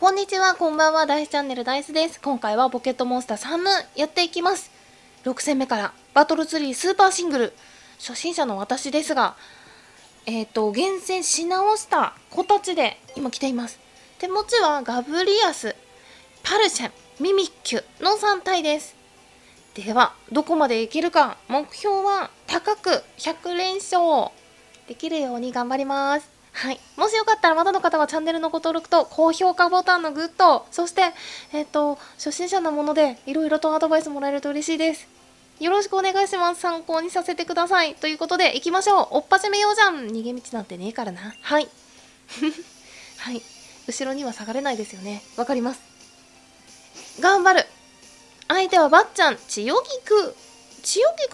こんにちは、こんばんは、ダイスチャンネルダイスです。今回はポケットモンスター3やっていきます。6戦目からバトル3スーパーシングル。初心者の私ですが、厳選し直した子たちで今来ています。手持ちはガブリアス、パルシェン、ミミッキュの3体です。では、どこまでいけるか、目標は高く100連勝できるように頑張ります。はい、もしよかったらまだの方はチャンネルのご登録と高評価ボタンのグッド、そして、初心者のものでいろいろとアドバイスもらえると嬉しいです。よろしくお願いします。参考にさせてください。ということで行きましょう。おっぱじめようじゃん。逃げ道なんてねえからな。はいはい、後ろには下がれないですよね。わかります。頑張る。相手はばっちゃん、千代菊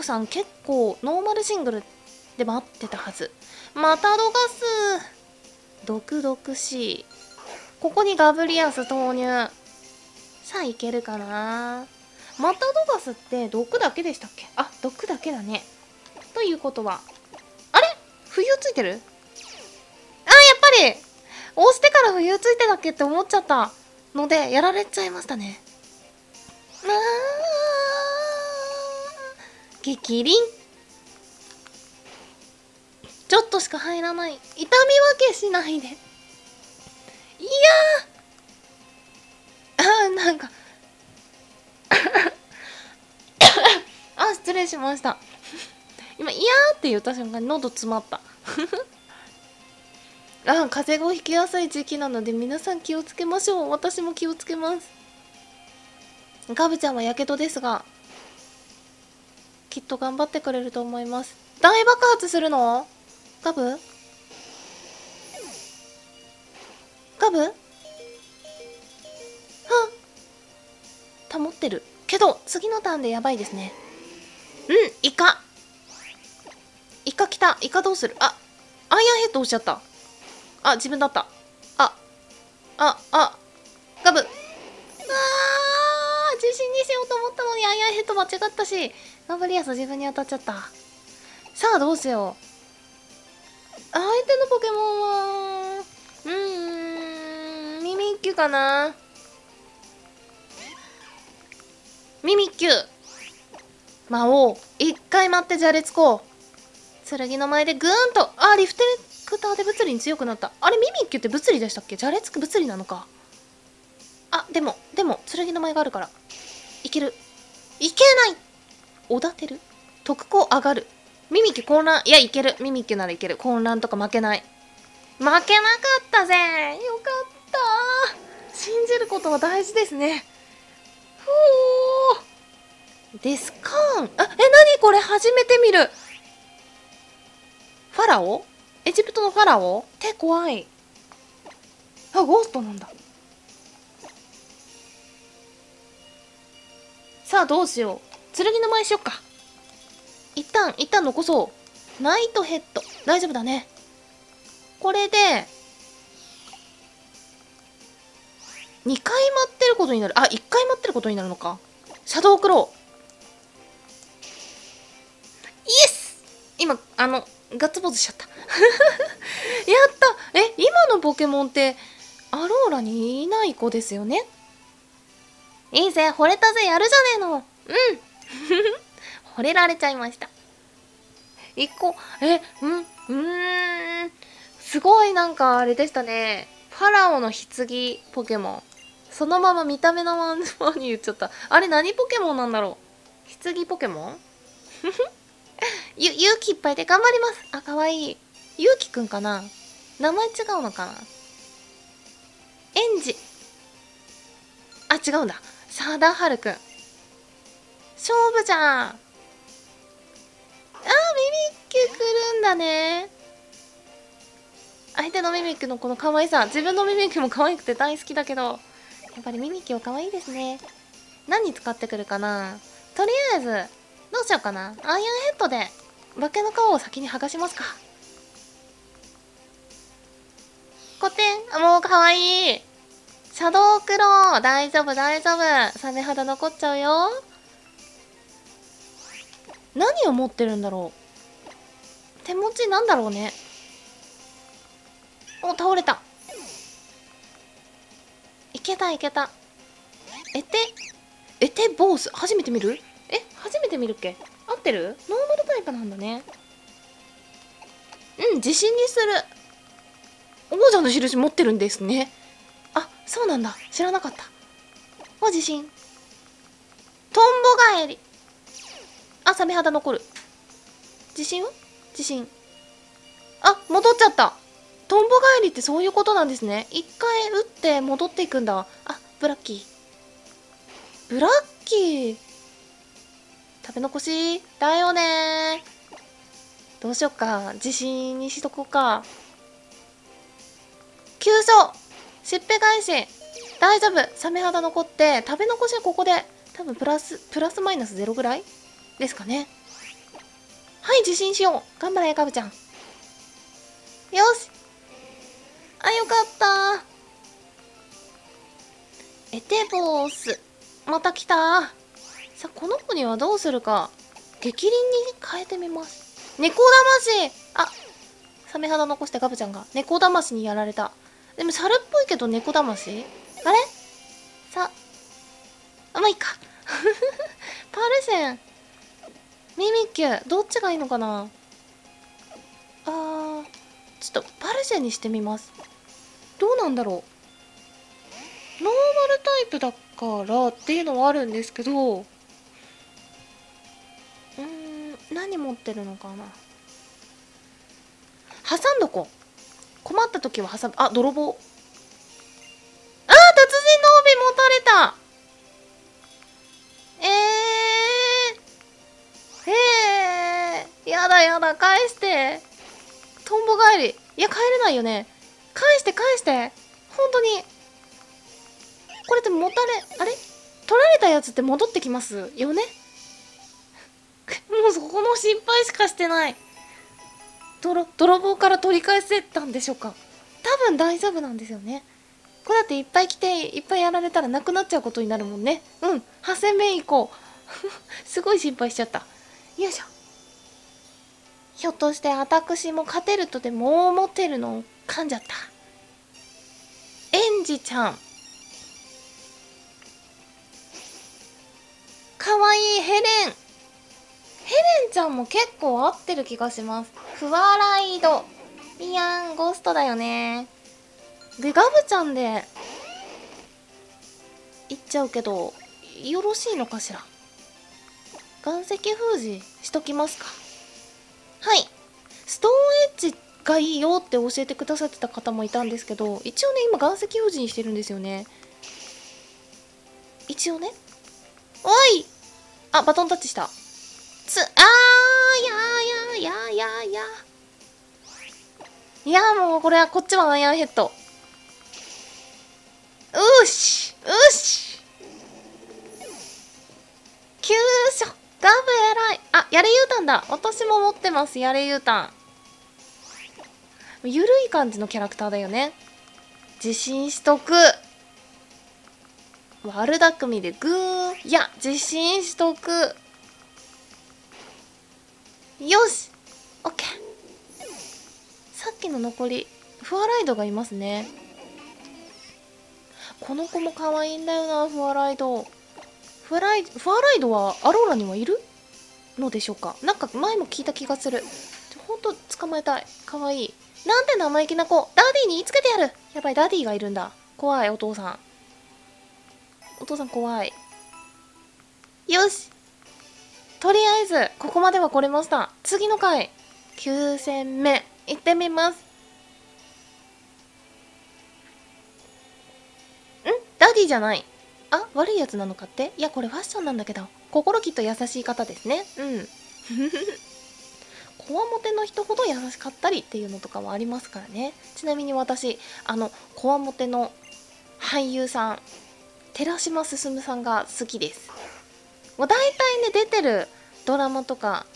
さん。結構ノーマルシングルでも合ってたはず。また逃す。毒々しい。ここにガブリアス投入。さあいけるかな。また逃すって毒だけでしたっけ。あ、毒だけだね。ということは、あれ浮遊ついてる。あ、やっぱり押してから浮遊ついてたっけって思っちゃったのでやられちゃいましたね。あー、激凛。ちょっとしか入らない。痛み分けしないで。いやー、あー、なんかあ、失礼しました。今「いやー」って言った瞬間に喉詰まった。あ、風邪をひきやすい時期なので皆さん気をつけましょう。私も気をつけます。ガブちゃんはやけどですが、きっと頑張ってくれると思います。大爆発するの？ガブ？ガブ？はっ、保ってるけど次のターンでやばいですね。うん、イカ来た。イカどうする？あ、アイアンヘッド押しちゃった。あ、自分だった。あ、ガブ、あー、重心にしようと思ったのにアイアンヘッド間違ったし、ガブリアス自分に当たっちゃった。さあどうしよう。相手のポケモンはミミッキュかな。ミミッキュ魔王一回待って。じゃれつこう剣の前でグーンと。あ、リフテクターで物理に強くなった。あれ、ミミッキュって物理でしたっけ。じゃれつく物理なのか。あ、でも剣の前があるからいける。いけない。おだてる。特攻上がる。ミミッキュ混乱。いや、いける。ミミッキュならいける。混乱とか負けない。負けなかったぜ。よかった。信じることは大事ですね。ふおーデスカーン。あ、え、なにこれ、初めて見る。ファラオ、エジプトのファラオ。手怖い。あ、ゴーストなんだ。さあどうしよう。剣の前しよっか。一旦残そう。ナイトヘッド大丈夫だね。これで2回待ってることになる。あ、1回待ってることになるのか。シャドウクロウ。イエス。今ガッツポーズしちゃった。やった。え、今のポケモンってアローラにいない子ですよね。いいぜ、惚れたぜ、やるじゃねえの。うん。惚れられちゃいました。一個、すごいなんかあれでしたね。ファラオの棺ポケモン。そのまま見た目のまんまに言っちゃった。あれ何ポケモンなんだろう。棺ポケモン勇気いっぱいで頑張ります。あ、かわいい。勇気くんかな。名前違うのかな。エンジ。あ、違うんだ。サダハルくん。勝負じゃん。あー、ミミッキュ来るんだね。相手のミミッキュのこの可愛さ。自分のミミッキュも可愛くて大好きだけど、やっぱりミミッキュは可愛いですね。何使ってくるかな。とりあえずどうしようかな。アイアンヘッドで化けの皮を先に剥がしますか。コテン。もう可愛い。シャドウクロウ。大丈夫大丈夫。サメ肌残っちゃうよ。何を持ってるんだろう。手持ちなんだろうね。お、倒れた。いけたいけた。エテボース初めて見る？初めて見るっけ？合ってる？ノーマルタイプなんだね。うん、自信にする。王者の印持ってるんですね。あ、そうなんだ。知らなかった。お自信。トンボ返り。あ、サメ肌残る。自信は？自信。あ、戻っちゃった。トンボ返りってそういうことなんですね。一回打って戻っていくんだ。あ、ブラッキー。ブラッキー。食べ残しだよね。どうしよっか。自信にしとこうか。急所。しっぺ返し。大丈夫。サメ肌残って、食べ残しここで、多分プラスマイナス0ぐらいですかね。はい、自信しよう。頑張れ、かぶちゃん。よし。あ、よかった。エテボース。また来た。さあ、この子にはどうするか。逆鱗に変えてみます。猫魂。あ、サメ肌残してかぶちゃんが。猫魂にやられた。でも、猿っぽいけど猫魂？あれ？さ、あ、まあ、いいか。パルセン。ミミキュー、どっちがいいのかな。ちょっとパルセンにしてみます。どうなんだろう。ノーマルタイプだからっていうのはあるんですけど、何持ってるのかな。挟んどこう。困った時は挟む。あ、泥棒。あー、達人の帯持たれた。やだやだ、返して。トンボ帰り。いや、帰れないよね。返して返して。本当にこれってもたれ、あれ、取られたやつって戻ってきますよね。もうそこの心配しかしてない。泥棒から取り返せたんでしょうか。多分大丈夫なんですよね。これだっていっぱい来ていっぱいやられたらなくなっちゃうことになるもんね。うん、8戦目いこう。すごい心配しちゃった。よいしょ。ひょっとして私も勝てるとでも思ってるのを噛んじゃった。エンジちゃん。かわいいヘレン。ヘレンちゃんも結構合ってる気がします。フワライド。ビアンゴストだよね。で、ガブちゃんでいっちゃうけど、よろしいのかしら。岩石封じしときますか。はい、ストーンエッジがいいよって教えてくださってた方もいたんですけど、一応ね、今岩石封じにしてるんですよね。一応ね。おい。あ、バトンタッチした。あー、やーやーやーやーやー。いやー、もうこれはこっちはアイアンヘッド。うしうし。急所。ガブ偉い。あ、やれゆうたんだ。私も持ってます、やれゆうたん。ゆるい感じのキャラクターだよね。自信しとく。悪巧みでグー。いや、自信しとく。よし。オッケー。さっきの残り、フワライドがいますね。この子も可愛いんだよな、フワライド。フワライドはアローラにはいるのでしょうか。なんか前も聞いた気がする。ほんと捕まえたい。かわいい。なんて生意気な子。ダディに言いつけてやる。やばい、ダディがいるんだ。怖い、お父さん。お父さん怖い。よし。とりあえず、ここまでは来れました。次の回、9戦目、行ってみます。ん？ダディじゃない。あ、悪いやつなのかって。いや、これファッションなんだけど。心きっと優しい方ですね。うん。こわもての人ほど優しかったりっていうのとかはありますからね。ちなみに私、こわもての俳優さん、寺島進さんが好きです。もう大体ね、出てるドラマとか、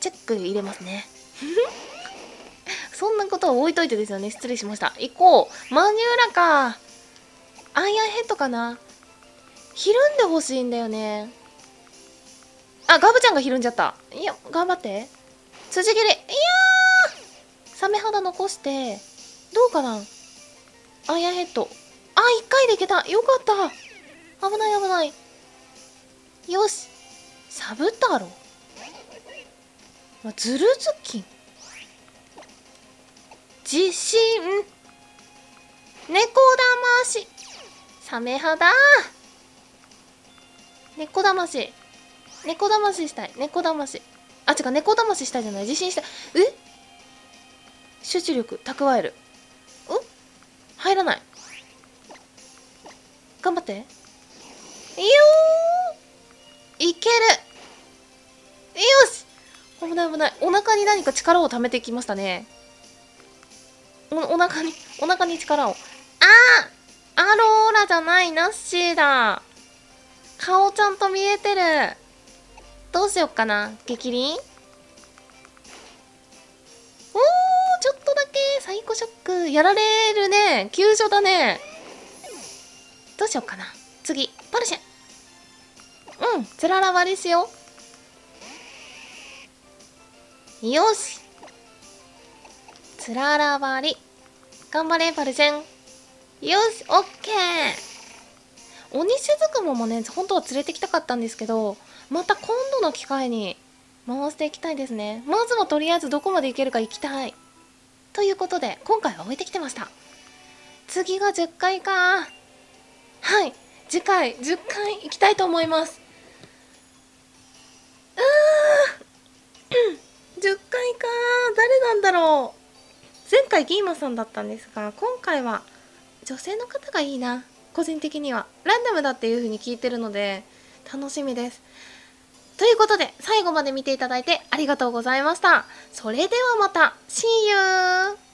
チェック入れますね。そんなことは置いといてですよね。失礼しました。行こう。マニューラか。アイアンヘッドかな。ひるんでほしいんだよね。あ、ガブちゃんがひるんじゃった。いや、頑張って。辻切り。いやー、サメ肌残して、どうかな。アイアンヘッド。あ、1回でいけた。よかった。危ない危ない。よし。サブ太郎。ズルズキン。地震。猫だまし。サメ肌。猫だまし。猫だまししたい。猫だまし。あ、違う。猫だまししたいじゃない。地震したい。え？集中力蓄える。うん？入らない。頑張って。いよー！いける！よし！危ない危ない。お腹に何か力を溜めてきましたね。お腹に力を。ああ！アローラじゃない、ナッシーだ。顔ちゃんと見えてる。どうしよっかな。激鱗？おー！ちょっとだけサイコショック。やられるね。急所だね。どうしようかな。次、パルシェ。うん、つらら割りしよう。よし。つらら割り。頑張れ、パルシェン。よし、オッケー。鬼しずくももね、本当は連れてきたかったんですけど、また今度の機会に回していきたいですね。まずはとりあえずどこまで行けるか行きたい。ということで、今回は置いてきてました。次が10回か。はい、次回10回いきたいと思います。10回か。誰なんだろう。前回ギーマさんだったんですが、今回は女性の方がいいな。個人的にはランダムだっていう風に聞いてるので楽しみです。ということで最後まで見ていただいてありがとうございました。それではまた See you!